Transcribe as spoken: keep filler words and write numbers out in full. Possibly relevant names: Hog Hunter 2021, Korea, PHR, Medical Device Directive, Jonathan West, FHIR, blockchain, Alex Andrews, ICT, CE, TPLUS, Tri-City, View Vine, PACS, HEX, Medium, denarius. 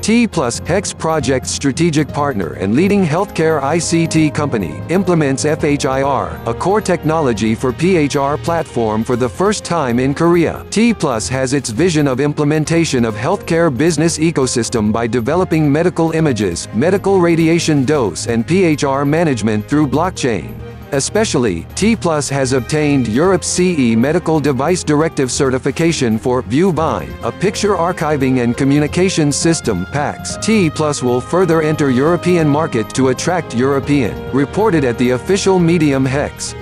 T P L U S, Hex Project's strategic partner and leading healthcare I C T company, implements F H I R, a core technology for P H R platform for the first time in Korea. T P L U S has its vision of implementation of healthcare business ecosystem by developing medical images, medical radiation dose and P H R management through blockchain. Especially, T P L U S has obtained Europe's C E Medical Device Directive certification for View Vine, a picture archiving and communications system (P A C S). T P L U S will further enter European market to attract European, reported at the official medium Hex.